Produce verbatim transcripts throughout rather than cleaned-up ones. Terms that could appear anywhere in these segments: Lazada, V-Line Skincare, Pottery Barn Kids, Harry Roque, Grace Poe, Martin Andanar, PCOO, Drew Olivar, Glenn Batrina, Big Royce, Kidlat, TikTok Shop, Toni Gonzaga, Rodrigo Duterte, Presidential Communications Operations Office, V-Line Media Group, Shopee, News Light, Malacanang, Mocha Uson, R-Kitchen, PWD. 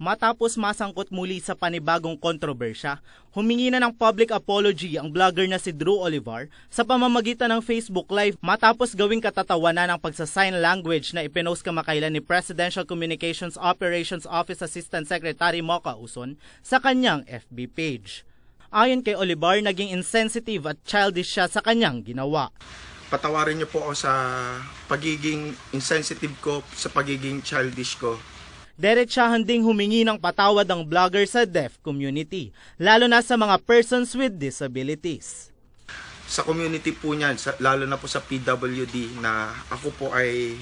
Matapos masangkot muli sa panibagong kontrobersya, humingi na ng public apology ang vlogger na si Drew Olivar sa pamamagitan ng Facebook Live matapos gawing katatawanan ang pagsasign language na ipinost kamakailan ni Presidential Communications Operations Office Assistant Secretary Mocha Uson sa kanyang F B page. Ayon kay Olivar, naging insensitive at childish siya sa kanyang ginawa. Patawarin niyo po ako sa pagiging insensitive ko, sa pagiging childish ko. Diretsahan ding humingi ng patawad ang vlogger sa deaf community, lalo na sa mga persons with disabilities. Sa community po niyan, sa, lalo na po sa P W D, na ako po ay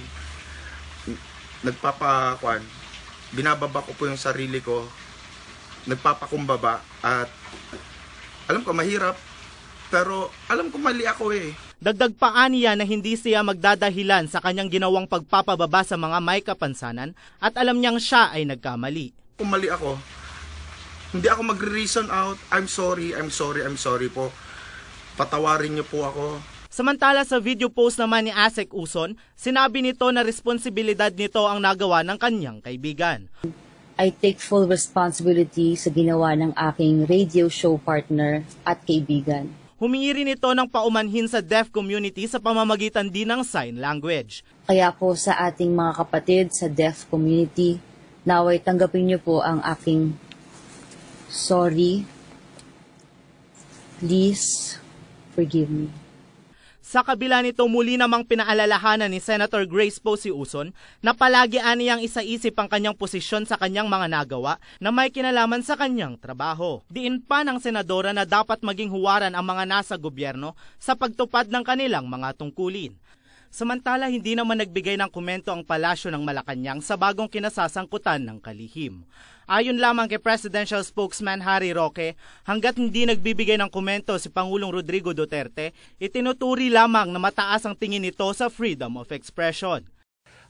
nagpapakuan, binababa ko po yung sarili ko, nagpapakumbaba, at alam ko mahirap, pero alam ko mali ako eh. Dagdag pa niya na hindi siya magdadahilan sa kanyang ginawang pagpapababa sa mga may kapansanan at alam niyang siya ay nagkamali. Kung mali ako, hindi ako mag-reason out. I'm sorry, I'm sorry, I'm sorry po. Patawarin niyo po ako. Samantala sa video post naman ni Asek Uson, sinabi nito na responsibilidad nito ang nagawa ng kanyang kaibigan. I take full responsibility sa ginawa ng aking radio show partner at kaibigan. Humingi rin ito ng paumanhin sa deaf community sa pamamagitan din ng sign language. Kaya po sa ating mga kapatid sa deaf community, naway tanggapin niyo po ang aking sorry, please forgive me. Sa kabila nito, muli namang pinaalalahanan ni Senator Grace Poe si Uson na palagi aniyang isaisip ang kanyang posisyon sa kanyang mga nagawa na may kinalaman sa kanyang trabaho. Diin pa ng senadora na dapat maging huwaran ang mga nasa gobyerno sa pagtupad ng kanilang mga tungkulin. Samantala, hindi naman nagbigay ng komento ang palasyo ng Malacanang sa bagong kinasasangkutan ng kalihim. Ayon lamang kay Presidential Spokesman Harry Roque, hanggat hindi nagbibigay ng komento si Pangulong Rodrigo Duterte, itinuturi lamang na mataas ang tingin nito sa freedom of expression.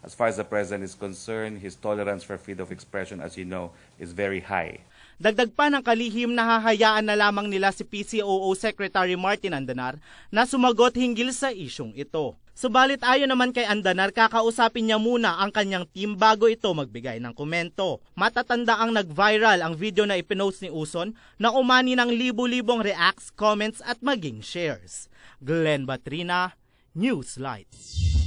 As far as the President is concerned, his tolerance for freedom of expression, as you know, is very high. Dagdag pa ng kalihim na hahayaan na lamang nila si P C O O Secretary Martin Andanar na sumagot hinggil sa isyong ito. Subalit ayon naman kay Andanar, kakausapin niya muna ang kanyang team bago ito magbigay ng komento. Matatanda ang nag-viral ang video na ipinost ni Uson na umani ng libu-libong reacts, comments at maging shares. Glenn Batrina, Newslight.